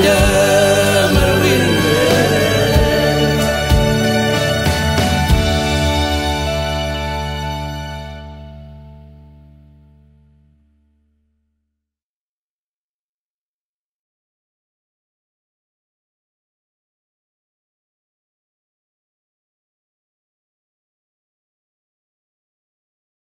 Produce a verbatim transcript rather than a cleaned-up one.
Yeah.